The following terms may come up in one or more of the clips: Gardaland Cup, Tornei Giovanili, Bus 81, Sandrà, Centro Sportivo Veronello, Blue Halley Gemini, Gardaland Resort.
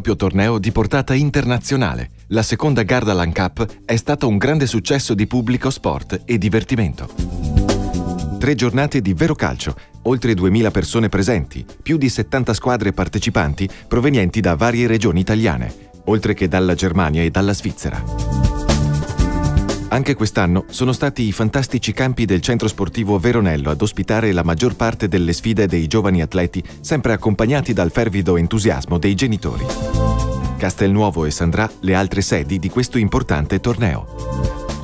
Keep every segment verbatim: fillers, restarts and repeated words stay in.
proprio torneo di portata internazionale. La seconda Gardaland Cup è stata un grande successo di pubblico, sport e divertimento. Tre giornate di vero calcio, oltre duemila persone presenti, più di settanta squadre partecipanti provenienti da varie regioni italiane, oltre che dalla Germania e dalla Svizzera. Anche quest'anno sono stati i fantastici campi del Centro Sportivo Veronello ad ospitare la maggior parte delle sfide dei giovani atleti, sempre accompagnati dal fervido entusiasmo dei genitori. Castelnuovo e Sandrà, le altre sedi di questo importante torneo.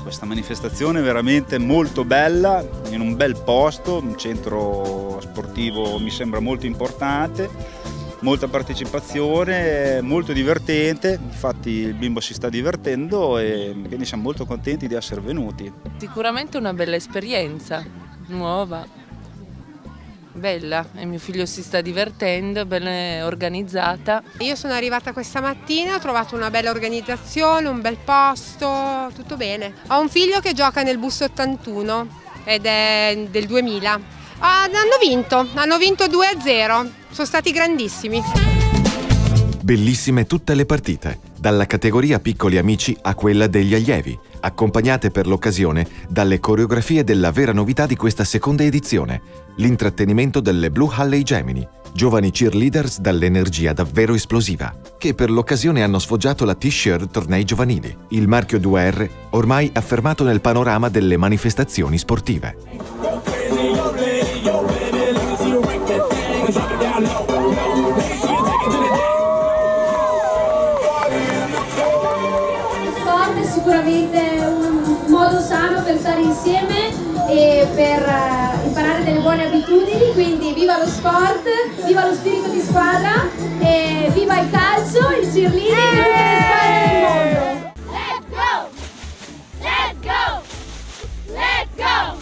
Questa manifestazione è veramente molto bella, in un bel posto, un centro sportivo mi sembra molto importante. Molta partecipazione, molto divertente, infatti il bimbo si sta divertendo e quindi siamo molto contenti di essere venuti. Sicuramente una bella esperienza, nuova, bella, e mio figlio si sta divertendo, ben organizzata. Io sono arrivata questa mattina, ho trovato una bella organizzazione, un bel posto, tutto bene. Ho un figlio che gioca nel Bus ottantuno ed è del duemila. Hanno vinto, hanno vinto due a zero, sono stati grandissimi. Bellissime tutte le partite, dalla categoria piccoli amici a quella degli allievi, accompagnate per l'occasione dalle coreografie della vera novità di questa seconda edizione, l'intrattenimento delle Blue Halley Gemini, giovani cheerleaders dall'energia davvero esplosiva, che per l'occasione hanno sfoggiato la t-shirt Tornei Giovanili, il marchio due R ormai affermato nel panorama delle manifestazioni sportive. Sicuramente un modo sano per stare insieme e per imparare delle buone abitudini, quindi viva lo sport, viva lo spirito di squadra e viva il calcio, il cheerleading e tutte le squadre del mondo. Let's go! Let's go! Let's go!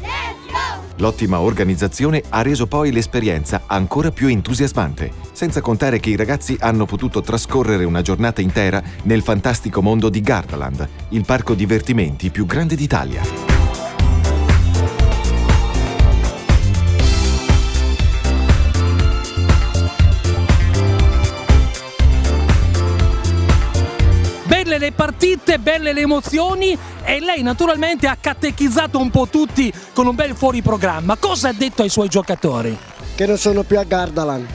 Let's go! L'ottima organizzazione ha reso poi l'esperienza ancora più entusiasmante, senza contare che i ragazzi hanno potuto trascorrere una giornata intera nel fantastico mondo di Gardaland, il parco divertimenti più grande d'Italia. Belle le partite, belle le emozioni, e lei naturalmente ha catechizzato un po' tutti con un bel fuori programma. Cosa ha detto ai suoi giocatori? Che non sono più a Gardaland.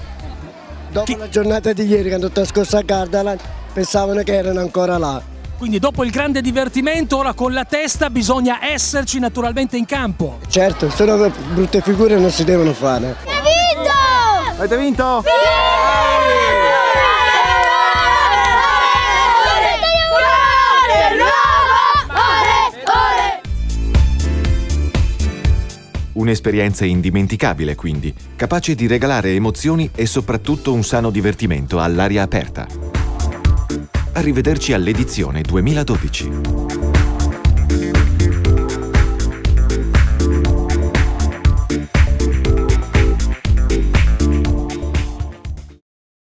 Dopo che... la giornata di ieri che hanno trascorso a Gardaland pensavano che erano ancora là. Quindi dopo il grande divertimento ora con la testa bisogna esserci naturalmente in campo. Certo, se no brutte figure non si devono fare. Hai vinto! Avete vinto? Sì! Un'esperienza indimenticabile quindi, capace di regalare emozioni e soprattutto un sano divertimento all'aria aperta. Arrivederci all'edizione duemiladodici.